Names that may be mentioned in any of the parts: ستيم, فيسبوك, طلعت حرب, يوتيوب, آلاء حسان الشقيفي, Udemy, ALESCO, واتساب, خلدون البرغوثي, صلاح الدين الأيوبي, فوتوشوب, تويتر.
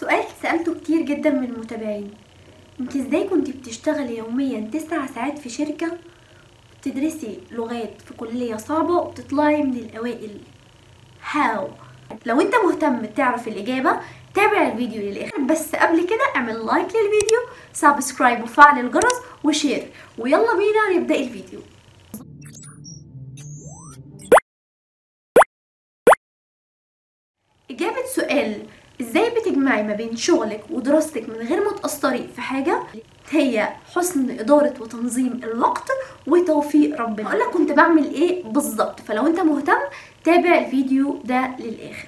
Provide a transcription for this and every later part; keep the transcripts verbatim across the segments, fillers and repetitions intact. سؤال سألته كتير جدا من المتابعين، انت ازاي كنت بتشتغلي يوميا تسع ساعات في شركة وبتدرسي لغات في كلية صعبة وبتطلعي من الأوائل؟ هاو؟ لو انت مهتم تعرف الإجابة تابع الفيديو للآخر، بس قبل كده اعمل لايك للفيديو، سبسكرايب وفعل الجرس وشير، ويلا بينا نبدأ الفيديو. إجابة سؤال ازاي بتجمعي ما بين شغلك ودراستك من غير ما تأثري في حاجة هي حسن إدارة وتنظيم الوقت وتوفيق ربنا. هقولك كنت بعمل ايه بالظبط، فلو انت مهتم تابع الفيديو ده للآخر.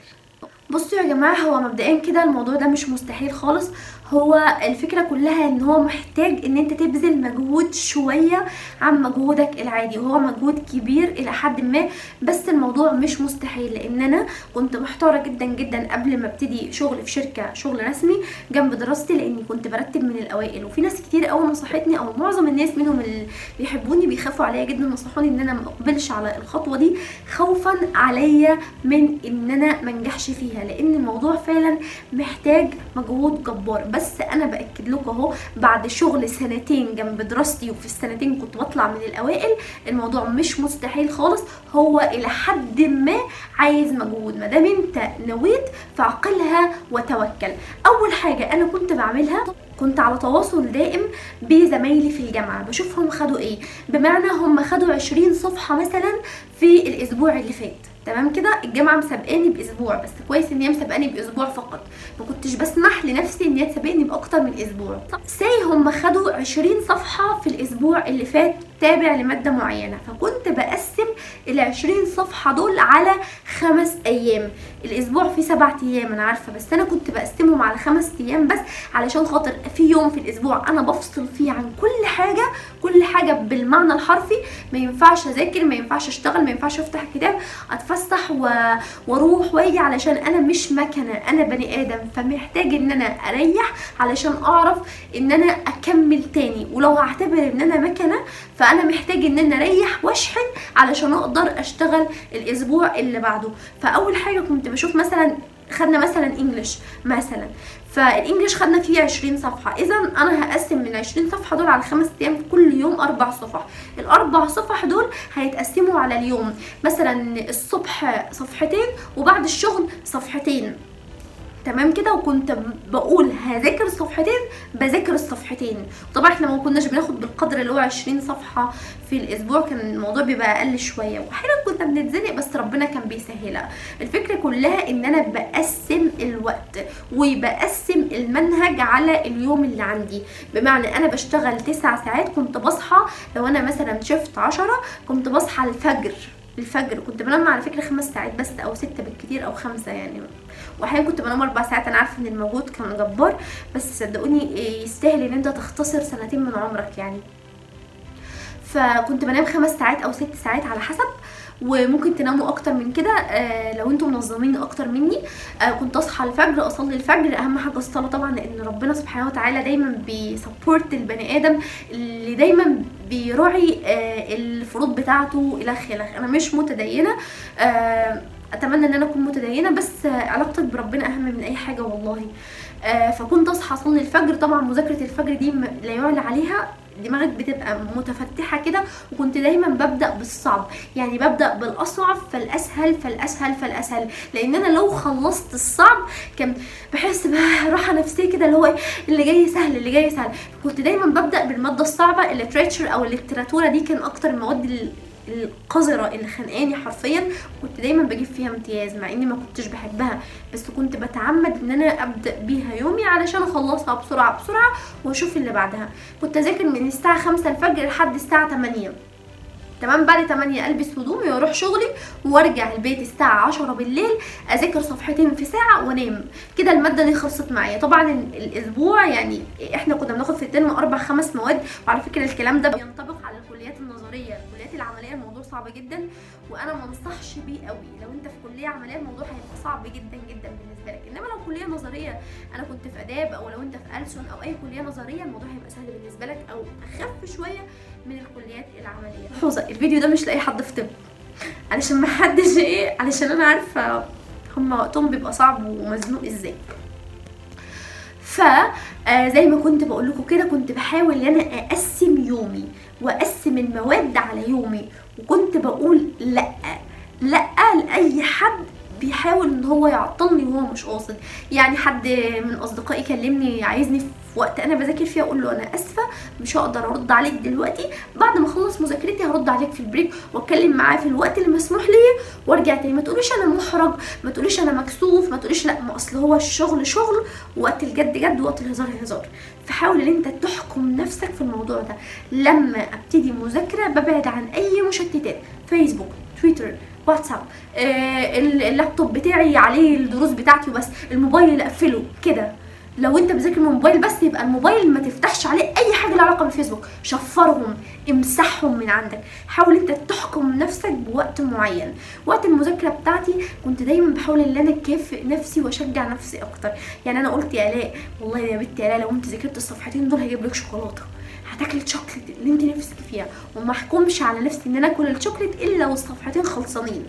بصوا يا جماعة، هو مبدئيا كده الموضوع ده مش مستحيل خالص، هو الفكرة كلها ان هو محتاج ان انت تبذل مجهود شوية عن مجهودك العادي، وهو مجهود كبير الى حد ما، بس الموضوع مش مستحيل. لان انا كنت محتارة جدا جدا قبل ما ابتدي شغل في شركة شغل رسمي جنب دراستي، لاني كنت برتب من الاوائل، وفي ناس كتير اوي نصحتني، او معظم الناس منهم اللي بيحبوني بيخافوا عليا جدا نصحوني ان انا ما اقبلش على الخطوة دي، خوفا عليا من ان انا ما انجحش فيها، لان الموضوع فعلا محتاج مجهود جبار. بس انا باكد لكم اهو، بعد شغل سنتين جنب دراستي وفي السنتين كنت بطلع من الاوائل، الموضوع مش مستحيل خالص، هو الى حد ما عايز مجهود. ما دام انت نويت فعقلها وتوكل. اول حاجه انا كنت بعملها، كنت على تواصل دائم بزمايلي في الجامعه، بشوفهم خدوا ايه، بمعنى هم خدوا عشرين صفحه مثلا في الاسبوع اللي فات، تمام كده، الجامعه مسابقاني باسبوع، بس كويس ان هي مسابقاني باسبوع فقط، ما كنتش بسمح لنفسي ان هي تسابقني باكتر من اسبوع. ساي هم خدوا عشرين صفحه في الاسبوع اللي فات تابع لماده معينه، فكنت بقسم ال عشرين صفحه دول على خمس ايام، الاسبوع فيه سبع ايام انا عارفه، بس انا كنت بقسمهم على خمس ايام بس، علشان خاطر في يوم في الاسبوع انا بفصل فيه عن كل حاجه، كل حاجه بالمعنى الحرفي، ما ينفعش اذاكر، ما ينفعش اشتغل، ما ينفعش افتح كتاب، اتفسح و... واروح واجي، علشان انا مش مكنه، انا بني ادم، فمحتاج ان انا اريح علشان اعرف ان انا اكمل تاني. ولو هعتبر ان انا مكنه فانا محتاج ان انا اريح واشحن علشان اقدر اشتغل الاسبوع اللي بعده. فاول حاجه كنت بشوف مثلا، خدنا مثلا انجلش مثلا، فالانجليش خدنا فيه عشرين صفحه، اذا انا هقسم من عشرين صفحه دول على خمس ايام، كل يوم اربع صفح، الاربع صفح دول هيتقسموا على اليوم، مثلا الصبح صفحتين وبعد الشغل صفحتين، تمام كده. وكنت بقول هذاكر الصفحتين بذاكر الصفحتين، طبعا احنا ما كناش بناخد بالقدر اللي هو عشرين صفحه في الاسبوع، كان الموضوع بيبقى اقل شويه، واحيانا كنا بنتزنق بس ربنا كان بيسهلها. الفكره كلها ان انا بقسم الوقت وبقسم المنهج على اليوم اللي عندي، بمعنى انا بشتغل تسع ساعات، كنت بصحى لو انا مثلا شفت عشرة كنت بصحى الفجر، الفجر كنت بنام على فكره خمس ساعات بس، او ستة بالكتير، او خمسة يعني، واحيانا كنت بنام اربع ساعات. انا عارفه ان المجهود كان جبار، بس صدقوني يستاهل ان انت تختصر سنتين من عمرك يعني. فكنت بنام خمس ساعات او ست ساعات على حسب، وممكن تناموا اكتر من كده آه لو انتم منظمين اكتر مني. آه كنت اصحى الفجر، اصلي الفجر، اهم حاجه الصلاه طبعا، لان ربنا سبحانه وتعالى دايما بيسبورت البني ادم اللي دايما بيراعي آه الفروض بتاعته الى اخره. انا مش متدينه، آه اتمنى ان انا اكون متدينه، بس علاقتك بربنا اهم من اي حاجه والله. آه فكنت اصحى اصلي الفجر، طبعا مذاكره الفجر دي لا يعلى عليها، دماغك بتبقى متفتحه كده، وكنت دايما ببدا بالصعب، يعني ببدا بالاصعب فالاسهل فالاسهل فالاسهل، لان انا لو خلصت الصعب كان بحس براحه نفسيه كده، اللي هو اللي جاي سهل اللي جاي سهل. كنت دايما ببدا بالماده الصعبه، الليتراتشر او الليتراتوره دي كان اكتر المواد القذره اللي خانقاني حرفيا، كنت دايما بجيب فيها امتياز مع اني ما كنتش بحبها، بس كنت بتعمد ان انا ابدا بيها يومي علشان اخلصها بسرعه بسرعه واشوف اللي بعدها. كنت اذاكر من الساعه خمسة الفجر لحد الساعه تمانية، تمام، بعد تمانية البس هدومي واروح شغلي، وارجع البيت الساعه عشرة بالليل اذاكر صفحتين في ساعه وانام كده. الماده دي خلصت معايا. طبعا الاسبوع يعني احنا كنا بناخد في الترم اربع خمس مواد، وعلى فكره الكلام ده بينطبق على الكليات النظريه، الكليات العمليه الموضوع صعب جدا، وانا ما انصحش بيه قوي. لو انت في كليه عمليه الموضوع هيبقى صعب جدا جدا بالنسبه لك، انما لو كليه نظريه، انا كنت في اداب، او لو انت في ألسن او اي كليه نظريه الموضوع هيبقى سهل بالنسبه لك، او اخف شويه من الكليات العمليه. حوزه الفيديو ده مش لاقي حد في طب، علشان ما حدش ايه، علشان انا عارفه هما وقتهم بيبقى صعب ومزنوق ازاي. ف زي ما كنت بقول لكم كده كنت بحاول ان انا اقسم يومي واقسم المواد على يومي، وكنت بقول لا لا لاي حد بيحاول ان هو يعطلني وهو مش قاصد. يعني حد من اصدقائي كلمني عايزني في وقت انا بذاكر فيه اقول له انا اسفه مش هقدر ارد عليك دلوقتي، بعد ما اخلص مذاكرتي هرد عليك في البريك واتكلم معاه في الوقت اللي مسموح لي وارجع تاني. ما تقوليش انا محرج، ما تقوليش انا مكسوف، ما تقوليش لا، ما اصل هو الشغل شغل، وقت الجد جد ووقت الهزار هزار. فحاول ان انت تحكم نفسك في الموضوع ده. لما ابتدي مذاكره ببعد عن اي مشتتات، فيسبوك، تويتر، واتساب، آه اللابتوب بتاعي عليه الدروس بتاعتي وبس، الموبايل اقفله كده. لو انت بتذاكر من الموبايل بس يبقى الموبايل ما تفتحش عليه اي حاجه لها علاقه بالفيسبوك، شفرهم، امسحهم من عندك. حاول انت تحكم نفسك بوقت معين. وقت المذاكره بتاعتي كنت دايما بحاول ان انا اكافئ نفسي واشجع نفسي اكتر. يعني انا قلت يا الاء والله يا بنتي يا الاء لو انت ذاكرت الصفحتين دول هجيب لك شوكولاته، هتاكلي الشوكليت اللي انت نفسك فيها. وما احكمش على نفسي ان انا اكل الشوكليت الا والصفحتين خلصانين،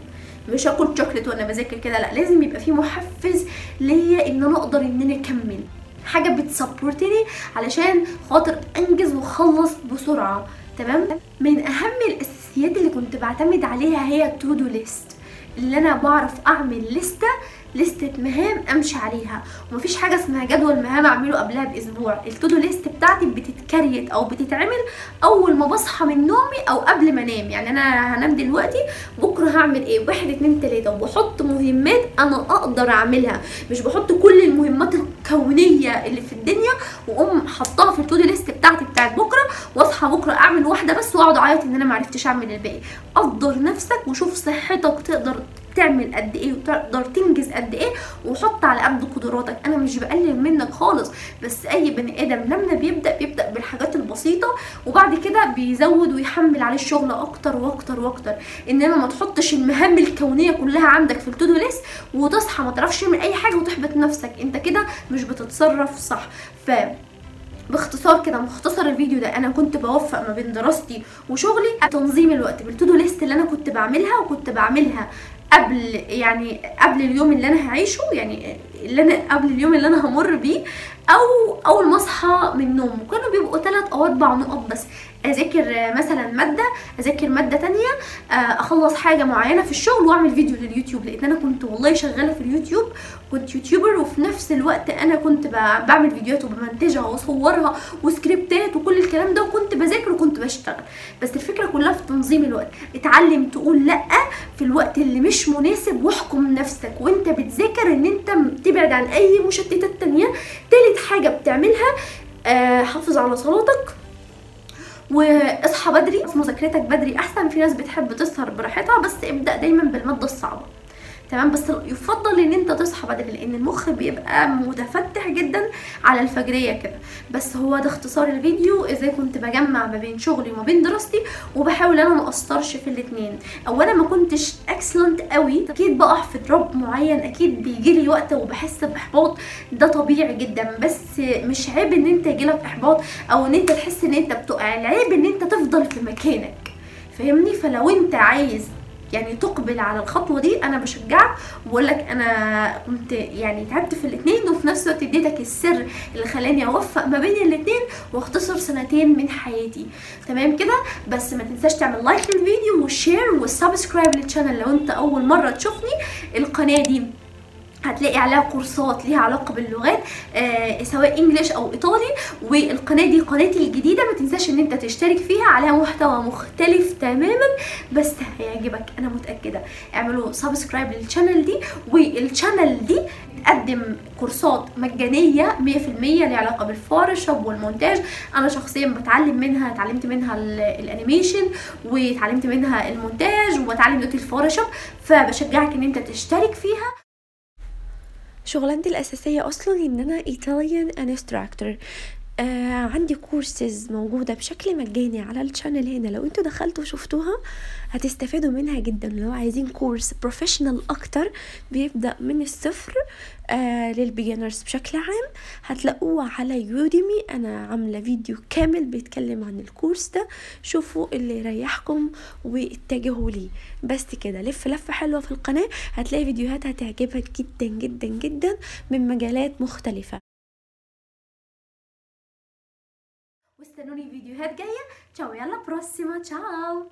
مش هاكل شوكليت وانا بذاكر كده، لا لازم يبقى في محفز ليا ان انا اقدر ان انا اكمل، حاجه بتسبورتني علشان خاطر انجز واخلص بسرعه. تمام. من اهم الاساسيات اللي كنت بعتمد عليها هي التو دو ليست، اللي انا بعرف اعمل لسته لستة مهام امشي عليها، ومفيش حاجه اسمها جدول مهام اعمله قبلها باسبوع. التو دو ليست بتاعتي بتتكريت او بتتعمل اول ما بصحى من نومي او قبل ما انام. يعني انا هنام دلوقتي بكره هعمل ايه، واحد اتنين تلاته، وبحط مهمات انا اقدر اعملها، مش بحط كل المهمات الكونيه اللي في الدنيا واقوم حطاها في التو دو ليست بتاعتي بتاعت بكره، واصحى بكره اعمل واحده بس واقعد اعيط ان انا معرفتش اعمل الباقي. قدر نفسك وشوف صحتك تقدر تعمل قد ايه وتقدر تنجز قد ايه، وحط على قد قدراتك. انا مش بقلل منك خالص، بس اي بني ادم لما بيبدا بيبدا بالحاجات البسيطه وبعد كده بيزود ويحمل عليه الشغل اكتر واكتر واكتر. انما ما تحطش المهام الكونيه كلها عندك في التو دو ليست وتصحى ما تعرفش من اي حاجه وتحبط نفسك، انت كده مش بتتصرف صح. ف باختصار كده مختصر الفيديو ده، انا كنت بوفق ما بين دراستي وشغلي تنظيم الوقت بالتو دو ليست اللي انا كنت بعملها، وكنت بعملها قبل يعني قبل اليوم اللي انا هعيشه، يعني اللي انا قبل اليوم اللي انا همر بيه او اول ما اصحى من النوم. وكانوا بيبقوا ثلاث او اربع نقط بس، اذاكر مثلا ماده، اذاكر ماده ثانيه، اخلص حاجه معينه في الشغل، واعمل فيديو لليوتيوب، لان انا كنت والله شغاله في اليوتيوب، كنت يوتيوبر وفي نفس الوقت انا كنت بعمل فيديوهات وبمنتجها واصورها وسكريبتات وكل الكلام ده، وكنت بذاكر وكنت بشتغل. بس الفكره كلها في تنظيم الوقت. اتعلم تقول لا في الوقت اللي مش مناسب، واحكم نفسك وانت بتذاكر ان انت تبعد عن اي مشتتات تانيه. تالت حاجه بتعملها أه حافظ على صلاتك واصحى بدري، مذاكرتك بدري احسن. في ناس بتحب تسهر براحتها، بس ابدا دايما بالماده الصعبه. تمام. بس يفضل ان انت تصحى بدري لان المخ بيبقى متفتح جدا على الفجريه كده. بس هو ده اختصار الفيديو ازاي كنت بجمع ما بين شغلي وما بين دراستي، وبحاول انا ما اقصرش في الاثنين. اولا ما كنتش اكسلنت قوي، اكيد بقع في دروب معين، اكيد بيجي لي وقت وبحس باحباط، ده طبيعي جدا. بس مش عيب ان انت يجيلك احباط او ان انت تحس ان انت بتقع، العيب ان انت تفضل في مكانك، فاهمني؟ فلو انت عايز يعني تقبل على الخطوه دي انا بشجعك، وبقول لك انا كنت يعني تعبت في الاثنين، وفي نفس الوقت اديتك السر اللي خلاني اوفق ما بين الاثنين واختصر سنتين من حياتي. تمام كده. بس ما تنساش تعمل لايك للفيديو وشير وسبسكرايب للقناه لو انت اول مره تشوفني. القناه دي هتلاقي عليها كورسات ليها علاقه باللغات آه سواء انجليش او ايطالي، والقناه دي قناتي الجديده، ما تنساش ان انت تشترك فيها، عليها محتوى مختلف تماما بس هيعجبك انا متاكده. اعملوا سبسكرايب للقناه دي، والقناه دي بتقدم كورسات مجانيه مية في المية ليها علاقه بالفوتوشوب والمونتاج. انا شخصيا بتعلم منها، اتعلمت منها الانيميشن واتعلمت منها المونتاج وبتعلم دلوقتي الفوتوشوب، فبشجعك ان انت تشترك فيها. شغلانتي الأساسية أصلا إن أنا إيطاليان انستراكتور، آه عندي كورسز موجودة بشكل مجاني على الشانل هنا، لو انتوا دخلتوا وشفتوها هتستفادوا منها جدا. لو عايزين كورس بروفيشنال أكتر بيبدأ من الصفر آه للبيجنرز بشكل عام هتلاقوه على يوديمي، أنا عاملة فيديو كامل بيتكلم عن الكورس ده، شوفوا اللي يريحكم واتجهوا ليه. بس كده لف لفة حلوة في القناة، هتلاقي فيديوهات هتعجبك جدا جدا جدا من مجالات مختلفة. واستنوني فيديوهات جايه. تشاو، يلا بروسيما، تشاو.